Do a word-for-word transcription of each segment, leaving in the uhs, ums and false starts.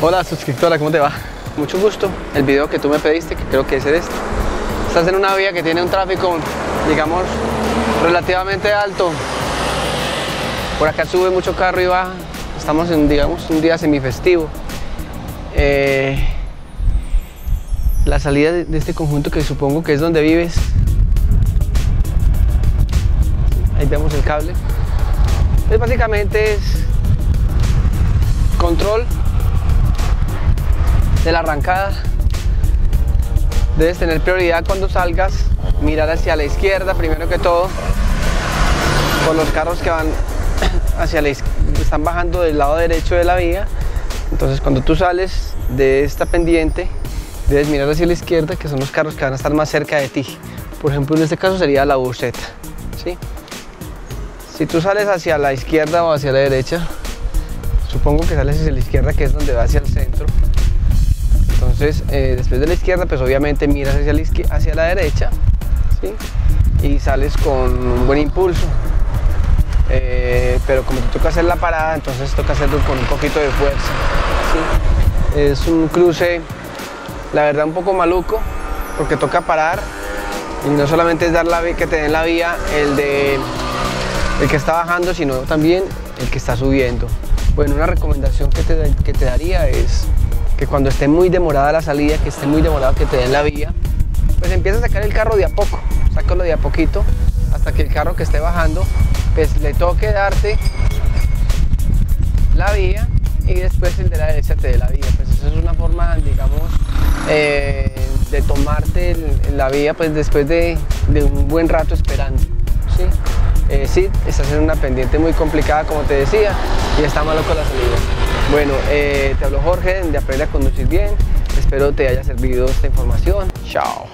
Hola suscriptora, ¿cómo te va? Mucho gusto. El video que tú me pediste, que creo que es este. Estás en una vía que tiene un tráfico, digamos, relativamente alto. Por acá sube mucho carro y baja. Estamos en, digamos, un día semifestivo. Eh, la salida de, de este conjunto, que supongo que es donde vives. Ahí vemos el cable. Pues básicamente es control de la arrancada. Debes tener prioridad cuando salgas, mirar hacia la izquierda primero que todo, por los carros que van hacia la izquierda, están bajando del lado derecho de la vía. Entonces cuando tú sales de esta pendiente, debes mirar hacia la izquierda, que son los carros que van a estar más cerca de ti. Por ejemplo, en este caso sería la buseta, ¿sí? Si tú sales hacia la izquierda o hacia la derecha, supongo que sales hacia la izquierda, que es donde va hacia el centro. Entonces, eh, después de la izquierda, pues obviamente miras hacia la, hacia la derecha, ¿sí? Y sales con un buen impulso. Eh, pero como te toca hacer la parada, entonces toca hacerlo con un poquito de fuerza, ¿sí? Es un cruce, la verdad, un poco maluco, porque toca parar. Y no solamente es dar la, que te den la vía el, de, el que está bajando, sino también el que está subiendo. Bueno, una recomendación que te, que te daría es que cuando esté muy demorada la salida, que esté muy demorado que te den la vía, pues empieza a sacar el carro de a poco, sácalo de a poquito, hasta que el carro que esté bajando, pues le toque darte la vía y después el de la derecha te dé la vía. Pues eso es una forma, digamos, eh, de tomarte el, la vía, pues después de, de un buen rato esperando, ¿sí? Eh, sí, estás en una pendiente muy complicada, como te decía, y está malo con la salida. Bueno, eh, te hablo Jorge de Aprender a Conducir Bien. Espero te haya servido esta información. Chao.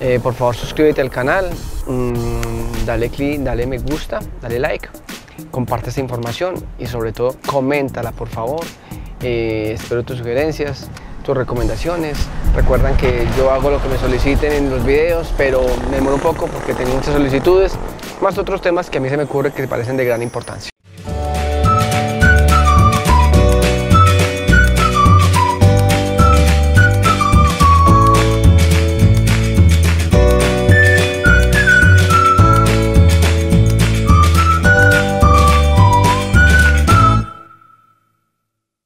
Eh, por favor, suscríbete al canal, mm, dale click, dale me gusta, dale like, comparte esta información y sobre todo, coméntala, por favor. Eh, espero tus sugerencias, tus recomendaciones. Recuerdan que yo hago lo que me soliciten en los videos, pero me demoro un poco porque tengo muchas solicitudes, más otros temas que a mí se me ocurre que parecen de gran importancia.